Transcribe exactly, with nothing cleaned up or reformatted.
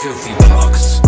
Filthy Plux.